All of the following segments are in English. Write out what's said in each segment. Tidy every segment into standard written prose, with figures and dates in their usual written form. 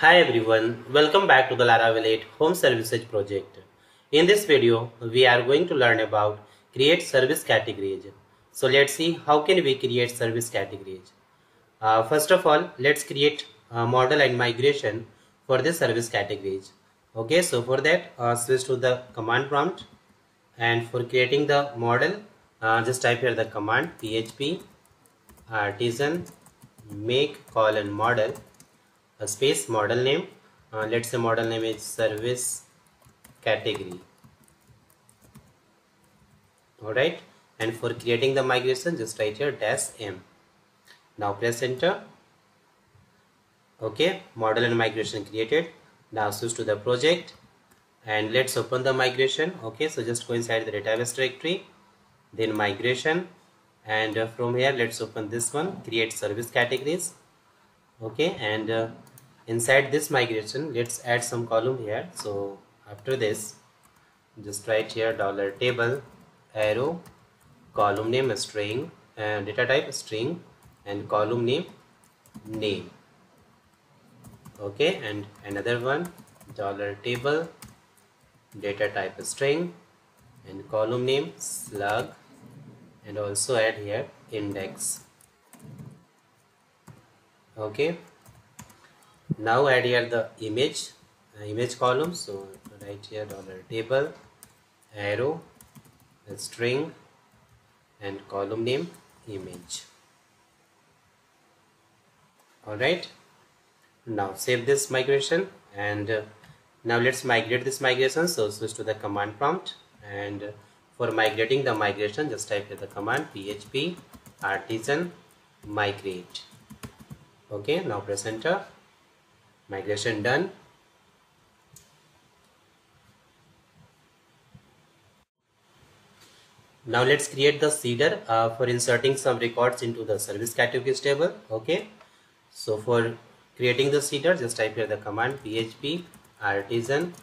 Hi everyone, welcome back to the Laravel 8 Home Services project. In this video, we are going to learn about create service categories. So let's see how can we create service categories. First of all, let's create a model and migration for the service categories. Okay, so for that, switch to the command prompt, and for creating the model, just type here the command php artisan make : model space model name. Let's say model name is service category. Alright, and for creating the migration, just write here -m. Now press enter. Okay, model and migration created. Now switch to the project and let's open the migration. Okay, so just go inside the database directory, then migration, and from here let's open this one, create service categories. Okay, and inside this migration let's add some column here. So after this, just write here $table arrow column name string and data type string and column name name. Okay, and another one $table data type string and column name slug, and also add here index. Okay, now add here the image column. So write here $table arrow string and column name image. Alright, now save this migration, and now let's migrate this migration. So switch to the command prompt, and for migrating the migration, just type here the command php artisan migrate. Okay, now press enter. Migration done. Now let's create the seeder for inserting some records into the service categories table. Okay, so for creating the seeder, just type here the command php artisan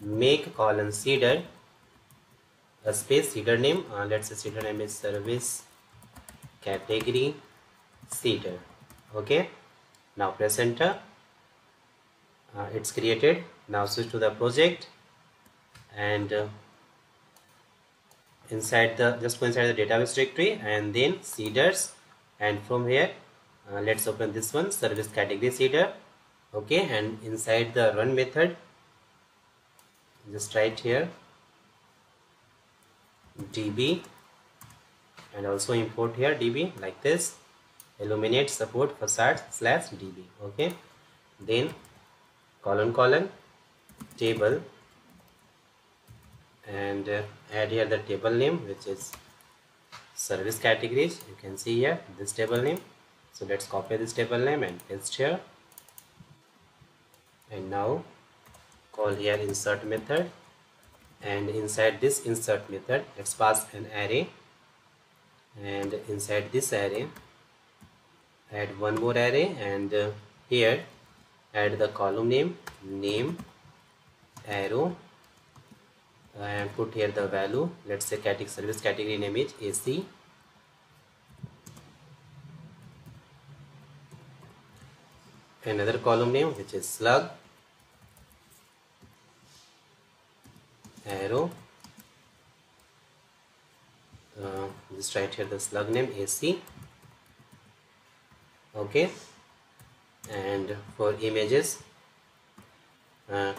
make : seeder space seeder name. Let's say seeder name is service category seeder. Okay, now press enter. It's created. Now switch to the project, and just go inside the database directory and then seeders, and from here let's open this one, service category seeder. Okay, and inside the run method, just write here DB, and also import here DB like this, illuminate support facade /DB. Okay, then : table, and add here the table name, which is service categories. You can see here this table name. So let's copy this table name and paste here, and now call here insert method, and inside this insert method let's pass an array, and inside this array add one more array, and here add the column name name arrow, and put here the value. Let's say category service category name is AC, another column name which is slug arrow, just write here the slug name AC. Okay, and for images,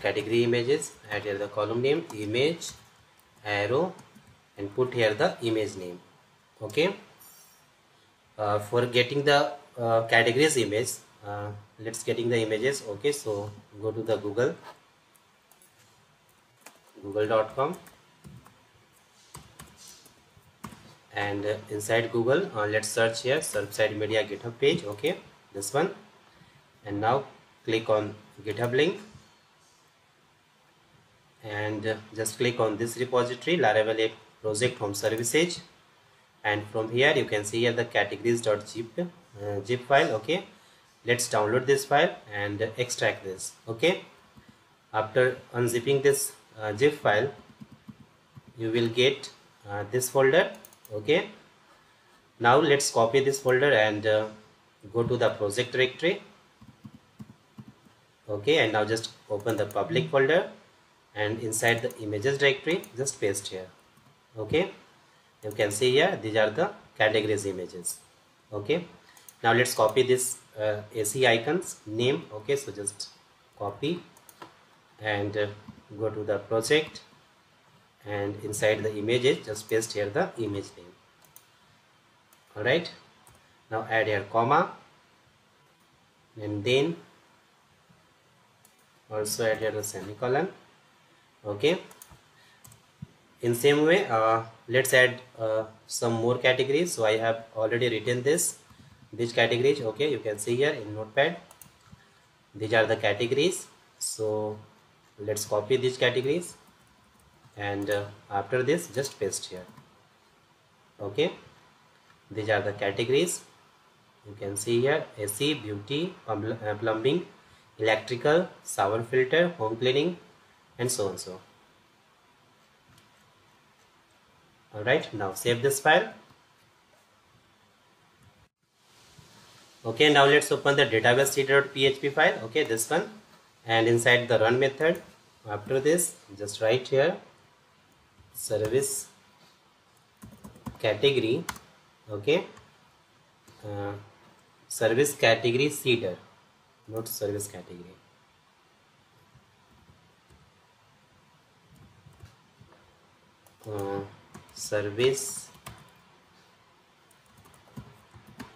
category images, add here the column name image arrow, and put here the image name. Okay, for getting the categories image, let's getting the images. Okay, so go to the google.com, and inside Google let's search here Surfside Media GitHub page. Okay, this one, and now click on GitHub link, and just click on this repository Laravel 8 project home services, and from here you can see here the categories.zip file. Okay, let's download this file and extract this. Okay, after unzipping this zip file, you will get this folder. Okay, now let's copy this folder and go to the project directory, Okay, and now just open the public folder and inside the images directory just paste here. Okay, you can see here these are the categories images. Okay, now let's copy this AC icons name. Okay, so just copy and go to the project and inside the images just paste here the image name. Alright, now add here comma and then also add here the semicolon. Okay, in same way let's add some more categories. So I have already written these categories. Okay, you can see here in Notepad these are the categories. So let's copy these categories and after this just paste here. Okay, these are the categories. You can see here AC, beauty, plumbing, electrical, shower filter, home cleaning and so on. So alright, now save this file. Okay, now let's open the database.php file. Okay, this one, and inside the run method after this just write here service category. Okay, service category seeder, not service category. Service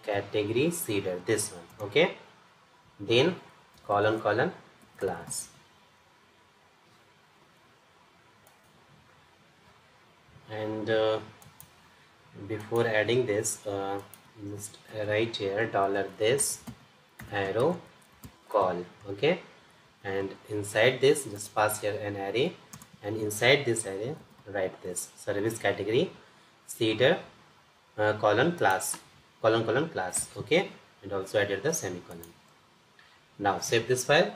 category seeder, this one. Okay, then : class. And before adding this just write here $this arrow call. Okay, and inside this just pass here an array and inside this array write this service category seeder :class. Okay, and also added the semicolon. Now save this file.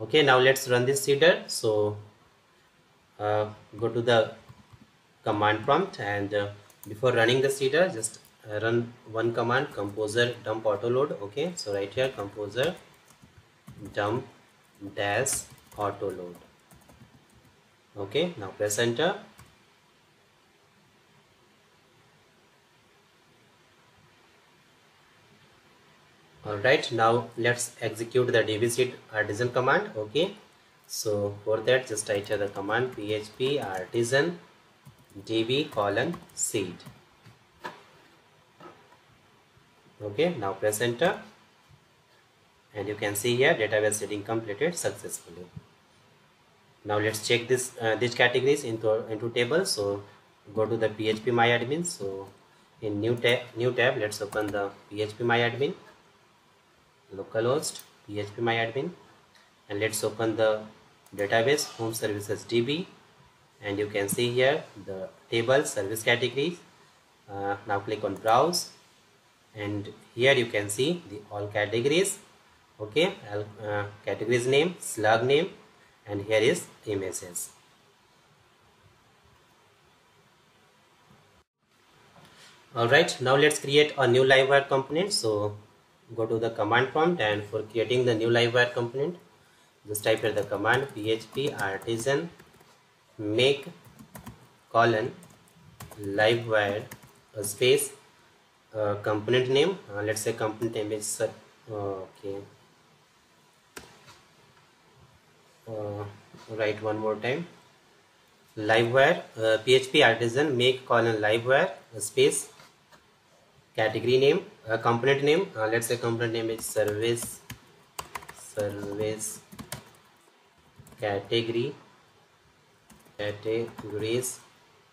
Okay, now let's run this seeder. So go to the command prompt and before running the seeder just run one command, composer dump autoload. Okay, so right here composer dump -autoload. Okay, now press enter. Alright, now let's execute the DB artisan command. Okay, so for that just write here the command php artisan DB seed. Okay, now press enter and you can see here database seeding completed successfully. Now let's check this these categories into table. So go to the phpMyAdmin. So in new tab let's open the phpMyAdmin localhost phpMyAdmin and let's open the database home services DB and you can see here the table service categories. Now click on browse and here you can see the all categories. Okay, categories name, slug name, and here is images. Alright, now let's create a new Livewire component. So go to the command prompt and for creating the new Livewire component just type here the command php artisan make : Livewire space component name, let's say component name is okay. Write one more time Livewire php artisan make : Livewire space category name, component name, let's say component name is service categories.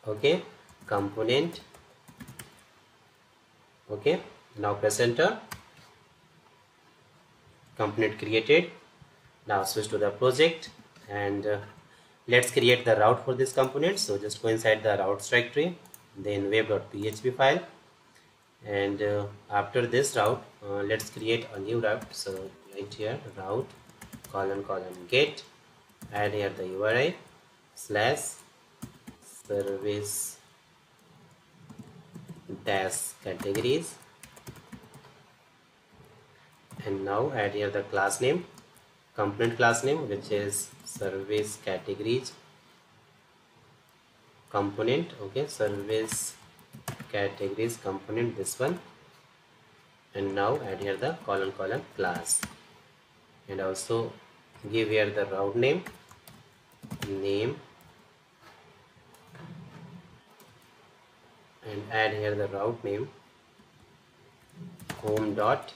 Okay, component. Okay, now press enter. Component created. Now switch to the project and let's create the route for this component. So just go inside the routes directory, then web.php file, and after this route let's create a new route. So right here route : get, add here the URI /service -categories and now add here the class name, component class name, which is service categories component. Okay, service categories component, this one, and now add here the colon class, and also give here the route name, and add here the route name home dot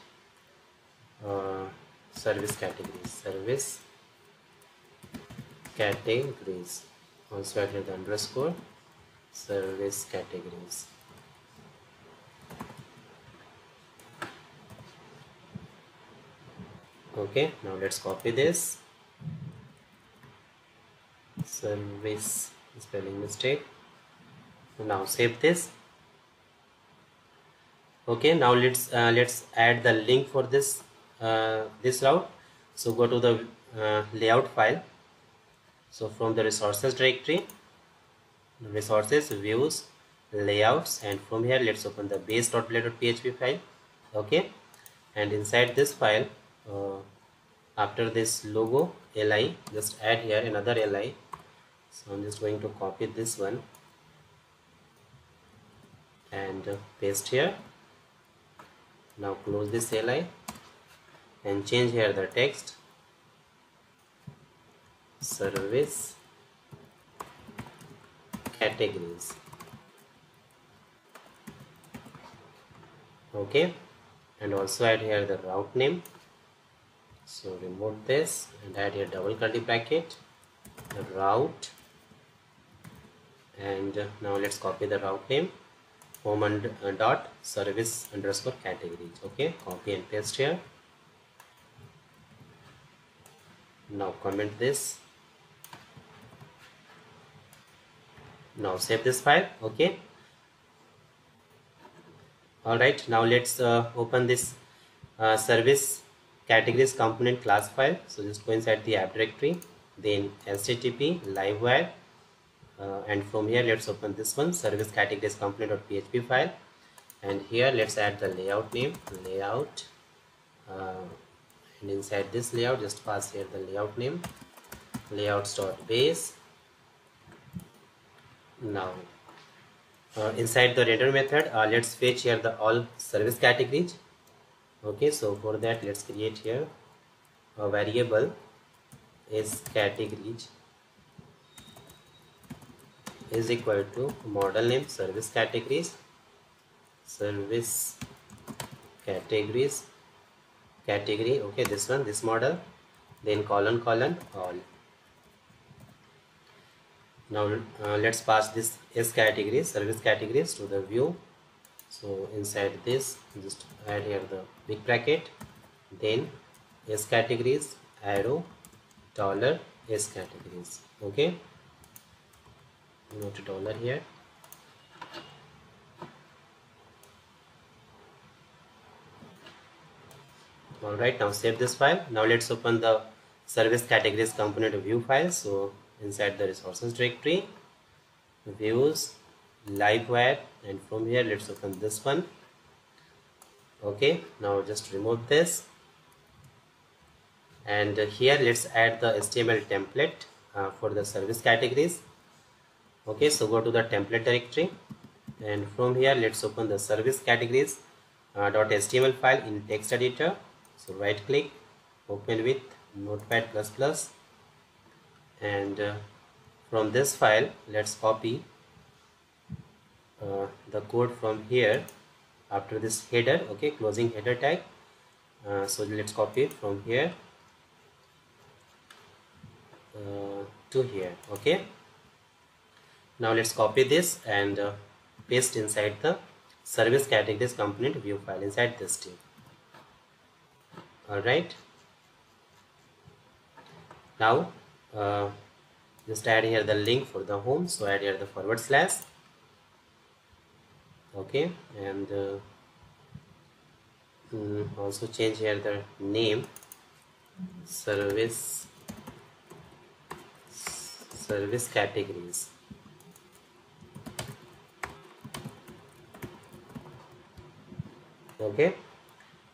service categories, also add here the underscore service categories. Okay, now let's copy this. Service spelling mistake. Now save this. Okay, now let's add the link for this this route. So go to the layout file. So from the resources directory, resources, views, layouts, and from here let's open the base.blade.php file. Okay, and inside this file, after this logo li, just add here another li. So I'm just going to copy this one and paste here. Now close this li and change here the text service categories. Okay, and also add here the route name. So remove this and add here double curly bracket, the route, and now let's copy the route name home and dot service underscore categories. Okay, copy and paste here. Now comment this. Now save this file. Okay, alright, now let's open this service categories component class file. So just go inside the app directory, then http livewire, and from here let's open this one, service categories component.php file, and here let's add the layout name, layout, and inside this layout just pass here the layout name, layouts.base. now inside the render method, let's fetch here the all service categories. Okay, so for that let's create here a variable is categories is equal to model name service categories category. Okay, this one, this model, then : all. Now let's pass this is category service categories to the view. So inside this just add here the big bracket, then s categories arrow $s categories. Okay, go to $ here, all right. Now save this file. Now let's open the service categories component view file. So inside the resources directory, views, livewire, and from here let's open this one. Okay, now just remove this, and here let's add the HTML template for the service categories. Okay, so go to the template directory, and from here let's open the service categories .html file in text editor. So right click, open with Notepad++, and from this file let's copy the code from here after this header. Okay, closing header tag. So let's copy from here to here. Okay, now let's copy this and paste inside the service categories component view file inside this table. All right, now just add here the link for the home. So add here the / okay, and also change here the name service categories. Okay,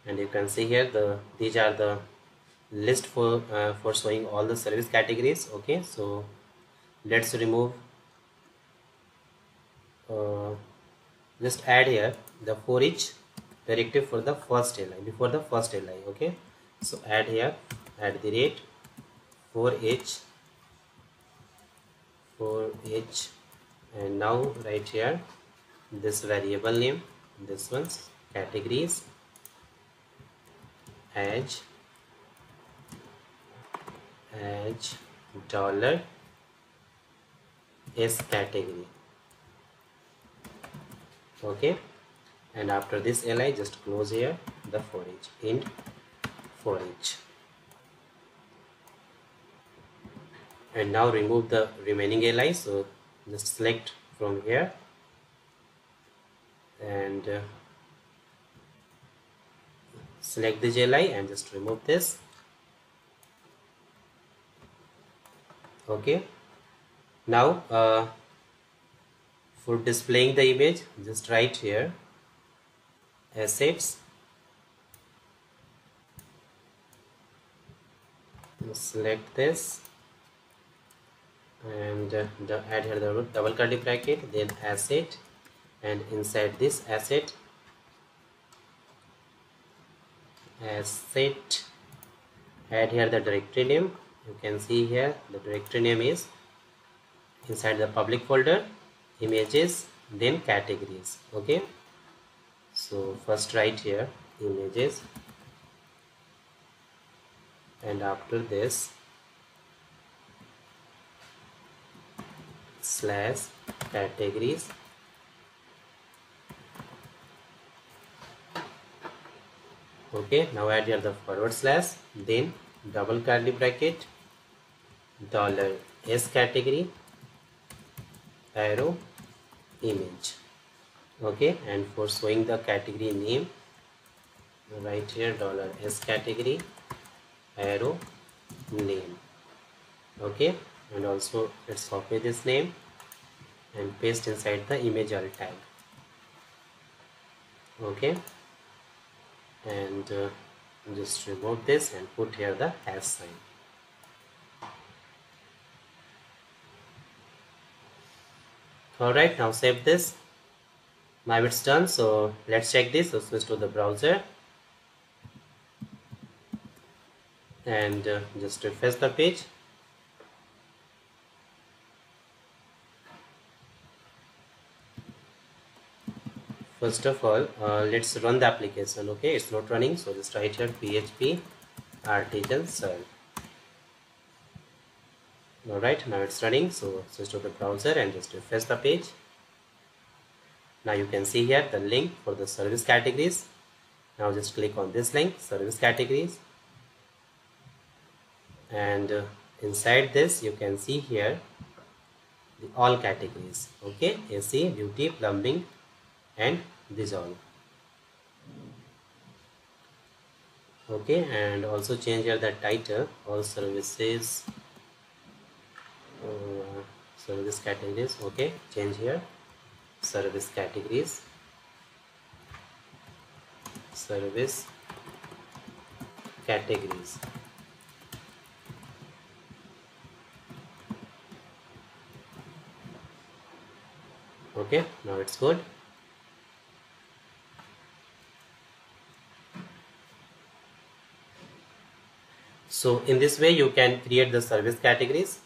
and you can see here these are the list for showing all the service categories. Okay, so let's remove, just add here the for each directive for the first line, before the first line. Okay, so add here @ for each, and now right here this variable name, this one's categories as $s category. Okay, and after this li just close here the for each, int for each, and now remove the remaining li. So just select from here and select the li and just remove this. Okay, now for displaying the image, just write here assets and select this and add here the double curly bracket, then asset, and inside this asset add here the directory name. You can see here the directory name is inside the public folder, images, then categories. Okay, so first write here images, and after this /categories, okay. Now add here the / then double curly bracket $s category # image. Okay, and for showing the category name, write here $s category # name. Okay, and also let's copy this name and paste inside the image alt tag. Okay, and just remove this and put here the # sign. Alright, now save this. Now it's done, so let's check this. So switch to the browser and just refresh the page. First of all, let's run the application. Okay, it's not running, so just write here php artisan serve. Alright, now it's running, so switch to the browser and just refresh the page. Now you can see here the link for the service categories. Now just click on this link, service categories, and inside this you can see here the all categories. Okay, AC, beauty, plumbing, and this all. Okay, and also change here the title, all services, service categories. Okay, change here service categories, service categories. Okay, now it's good. So in this way you can create the service categories.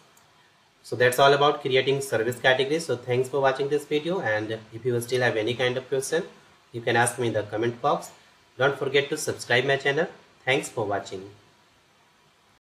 So that's all about creating service categories. So thanks for watching this video, and if you still have any kind of question, you can ask me in the comment box. Don't forget to subscribe my channel. Thanks for watching.